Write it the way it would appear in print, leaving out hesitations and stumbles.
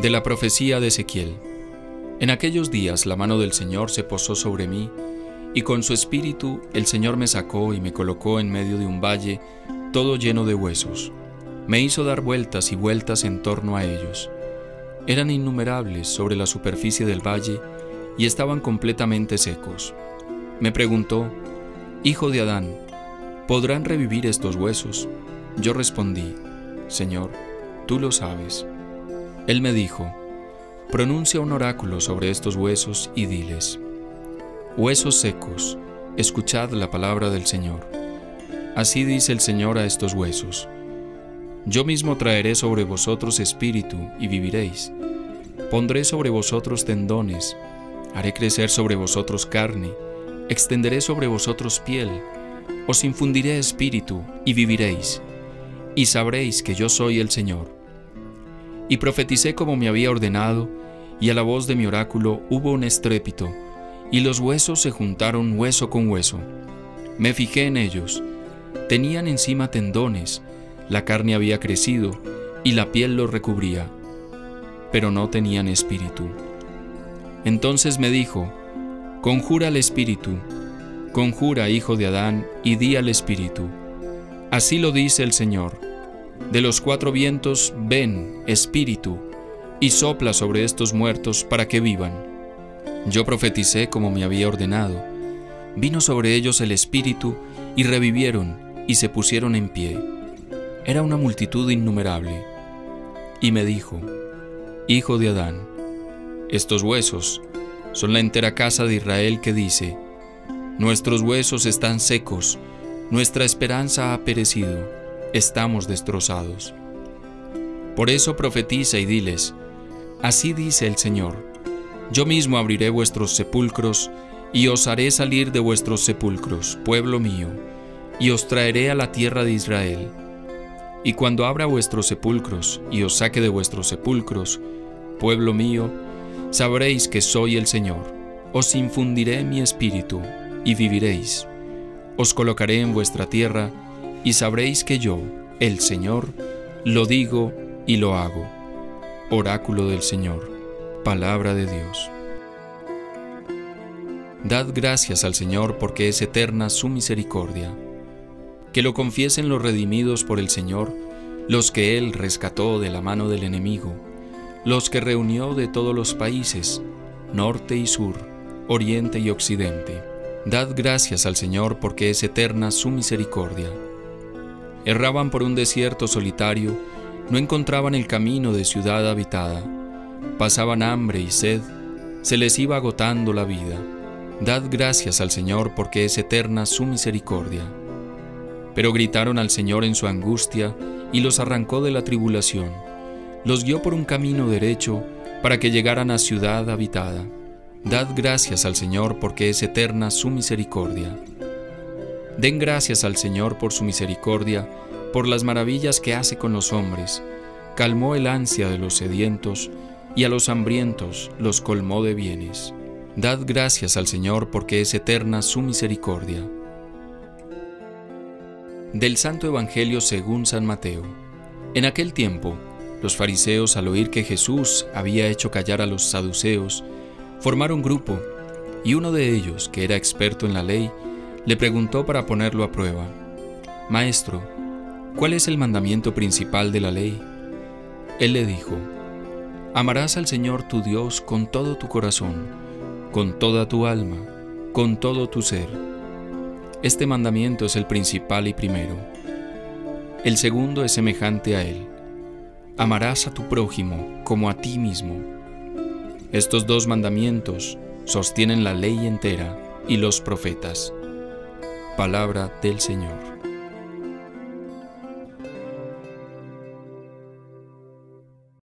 De la profecía de Ezequiel. En aquellos días la mano del Señor se posó sobre mí, y con su espíritu el Señor me sacó y me colocó en medio de un valle todo lleno de huesos. Me hizo dar vueltas y vueltas en torno a ellos. Eran innumerables sobre la superficie del valle y estaban completamente secos. Me preguntó: «Hijo de Adán, ¿podrán revivir estos huesos?». Yo respondí: «Señor, tú lo sabes». Él me dijo: «Pronuncia un oráculo sobre estos huesos y diles: huesos secos, escuchad la palabra del Señor. Así dice el Señor a estos huesos: yo mismo traeré sobre vosotros espíritu y viviréis. Pondré sobre vosotros tendones, haré crecer sobre vosotros carne, extenderé sobre vosotros piel, os infundiré espíritu y viviréis, y sabréis que yo soy el Señor». Y profeticé como me había ordenado, y a la voz de mi oráculo hubo un estrépito, y los huesos se juntaron hueso con hueso. Me fijé en ellos. Tenían encima tendones, la carne había crecido, y la piel los recubría, pero no tenían espíritu. Entonces me dijo: «Conjura al espíritu, conjura, hijo de Adán, y di al espíritu: así lo dice el Señor. De los cuatro vientos, ven, espíritu, y sopla sobre estos muertos para que vivan». Yo profeticé como me había ordenado. Vino sobre ellos el espíritu, y revivieron, y se pusieron en pie. Era una multitud innumerable. Y me dijo: «Hijo de Adán, estos huesos son la entera casa de Israel que dice: nuestros huesos están secos, nuestra esperanza ha perecido, estamos destrozados. Por eso profetiza y diles: así dice el Señor: yo mismo abriré vuestros sepulcros, y os haré salir de vuestros sepulcros, pueblo mío, y os traeré a la tierra de Israel. Y cuando abra vuestros sepulcros, y os saque de vuestros sepulcros, pueblo mío, sabréis que soy el Señor. Os infundiré mi espíritu, y viviréis. Os colocaré en vuestra tierra, y sabréis que yo, el Señor, lo digo y lo hago». Oráculo del Señor. Palabra de Dios. Dad gracias al Señor, porque es eterna su misericordia. Que lo confiesen los redimidos por el Señor, los que Él rescató de la mano del enemigo, los que reunió de todos los países, norte y sur, oriente y occidente. Dad gracias al Señor, porque es eterna su misericordia. Erraban por un desierto solitario, no encontraban el camino de ciudad habitada. Pasaban hambre y sed, se les iba agotando la vida. Dad gracias al Señor, porque es eterna su misericordia. Pero gritaron al Señor en su angustia, y los arrancó de la tribulación. Los guió por un camino derecho, para que llegaran a ciudad habitada. Dad gracias al Señor, porque es eterna su misericordia. Den gracias al Señor por su misericordia, por las maravillas que hace con los hombres. Calmó el ansia de los sedientos, y a los hambrientos los colmó de bienes. Dad gracias al Señor, porque es eterna su misericordia. Del Santo Evangelio según San Mateo. En aquel tiempo, los fariseos, al oír que Jesús había hecho callar a los saduceos, formaron grupo, y uno de ellos, que era experto en la ley, le preguntó para ponerlo a prueba: «Maestro, ¿cuál es el mandamiento principal de la ley?». Él le dijo: «Amarás al Señor tu Dios con todo tu corazón, con toda tu alma, con todo tu ser. Este mandamiento es el principal y primero. El segundo es semejante a él: amarás a tu prójimo como a ti mismo. Estos dos mandamientos sostienen la ley entera y los profetas». Palabra del Señor.